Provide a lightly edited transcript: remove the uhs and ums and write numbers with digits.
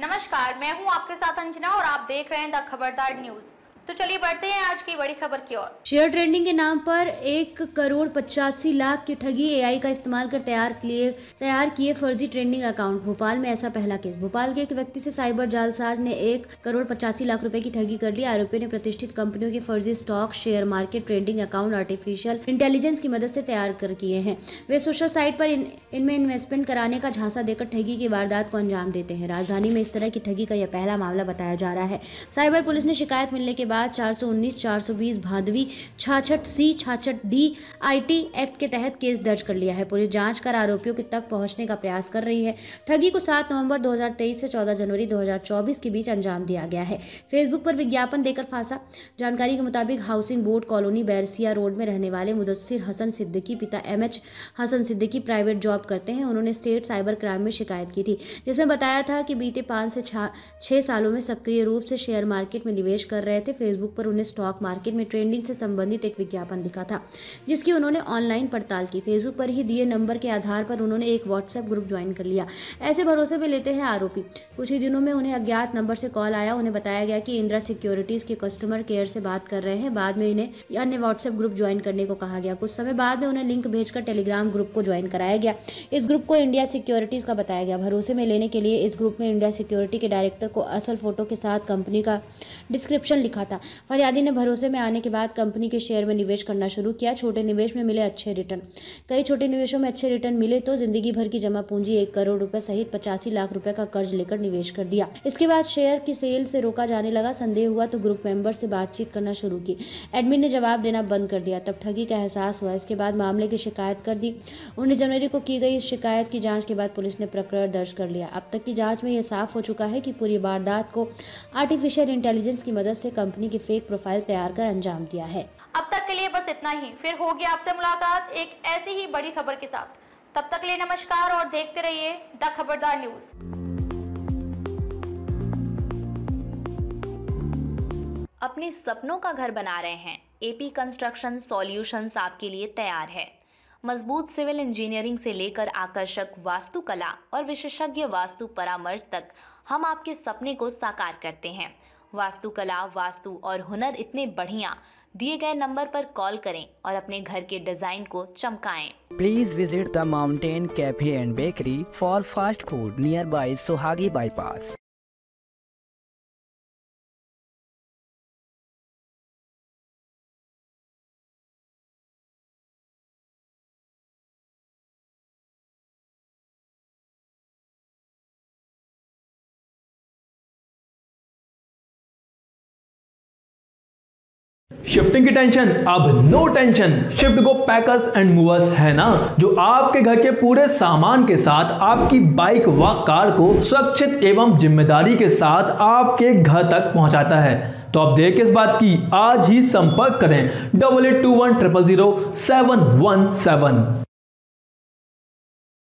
नमस्कार, मैं हूं आपके साथ अंजना और आप देख रहे हैं द खबरदार न्यूज। तो चलिए बढ़ते हैं आज की बड़ी खबर की ओर। शेयर ट्रेडिंग के नाम पर 1,85,00,000 की ठगी एआई का इस्तेमाल कर तैयार किए फर्जी ट्रेडिंग अकाउंट। भोपाल में ऐसा पहला केस। भोपाल के एक व्यक्ति से साइबर जालसाज ने 1,85,00,000 रुपए की ठगी कर ली। आरोपी ने प्रतिष्ठित कंपनियों के फर्जी stock, share market trading account artificial intelligence की मदद से तैयार कर किए हैं। वे सोशल साइट पर इनमें इन्वेस्टमेंट कराने का झांसा देकर ठगी की वारदात को अंजाम देते हैं। राजधानी में इस तरह की ठगी का यह पहला मामला बताया जा रहा है। साइबर पुलिस ने शिकायत मिलने के बाद 419, 420 भादवी, 66C, 66D IT एक्ट के तहत केस दर्ज कर लिया है। पुलिस जांच कर आरोपियों के तक पहुंचने का प्रयास कर रही है। ठगी को 7 नवंबर 2023 से 14 जनवरी 2024 के बीच अंजाम दिया गया है। फेसबुक पर विज्ञापन देकर फांसा। जानकारी के मुताबिक housing board colony Berasia road में रहने वाले मुदस्सिर हसन सिद्दीकी पिता MH Hasan Siddiqui private job करते हैं। उन्होंने स्टेट साइबर क्राइम में शिकायत की थी, जिसमें बताया था कि बीते 5 से 6 सालों में सक्रिय रूप से शेयर मार्केट में निवेश कर रहे थे। फेसबुक पर उन्हें स्टॉक मार्केट में ट्रेंडिंग से संबंधित एक विज्ञापन दिखा था, जिसकी उन्होंने ऑनलाइन पड़ताल की। फेसबुक पर ही दिए नंबर के आधार पर उन्होंने एक व्हाट्सएप ग्रुप ज्वाइन कर लिया, ऐसे भरोसे पे लेते हैं आरोपी। कुछ ही दिनों में उन्हें अज्ञात नंबर से कॉल आया। उन्हें बताया गया कि इंदिरा सिक्योरिटीज के कस्टमर केयर से बात कर रहे हैं। बाद में इन्हें अन्य व्हाट्सएप ग्रुप ज्वाइन करने को कहा गया। कुछ समय बाद में उन्हें लिंक भेजकर टेलीग्राम ग्रुप को ज्वाइन कराया गया। इस ग्रुप को इंडिया सिक्योरिटीज का बताया गया। भरोसे में लेने के लिए इस ग्रुप में इंडिया सिक्योरिटी के डायरेक्टर को असल फोटो के साथ कंपनी का डिस्क्रिप्शन लिखा था। फरियादी ने भरोसे में आने के बाद कंपनी के शेयर में निवेश करना शुरू किया। छोटे निवेश में मिले अच्छे रिटर्न। कई छोटे निवेशों में अच्छे रिटर्न मिले तो जिंदगी भर की जमा पूंजी 1 करोड़ रुपए सहित 85 लाख रुपए का कर्ज लेकर निवेश कर दिया। इसके बाद शेयर की सेल से रोका जाने लगा। संदेह हुआ तो ग्रुप मेंबर से बातचीत करना शुरू की। एडमिन ने जवाब देना बंद कर दिया। तब ठगी का एहसास हुआ। इसके बाद मामले की शिकायत कर दी। 19 जनवरी को की गई इस शिकायत की जाँच के बाद पुलिस ने प्रकरण दर्ज कर लिया। अब तक की जाँच में यह साफ हो चुका है कि पूरी वारदात को आर्टिफिशियल इंटेलिजेंस की मदद से कंपनी की फेक प्रोफाइल तैयार कर अंजाम दिया है। अब तक के लिए बस इतना ही। फिर होगी आपसे मुलाकात एक ऐसी ही बड़ी खबर के साथ। तब तक के लिए नमस्कार और देखते रहिए द खबरदार न्यूज। अपने सपनों का घर बना रहे हैं? AP कंस्ट्रक्शन सॉल्यूशंस आपके लिए तैयार है। मजबूत सिविल इंजीनियरिंग से लेकर आकर्षक वास्तुकला और विशेषज्ञ वास्तु परामर्श तक हम आपके सपने को साकार करते हैं। वास्तुकला, वास्तु और हुनर इतने बढ़िया। दिए गए नंबर पर कॉल करें और अपने घर के डिजाइन को चमकाएं। Please visit the mountain cafe and bakery for fast food near by Sohagi bypass. Shifting की टेंशन अब नो टेंशन। शिफ्ट को पैकर्स एंड मूवर्स है ना, जो आपके घर के पूरे सामान के साथ आपकी बाइक व कार को सुरक्षित एवं जिम्मेदारी के साथ आपके घर तक पहुंचाता है। तो आप देर किस बात की, आज ही संपर्क करें 8821000717।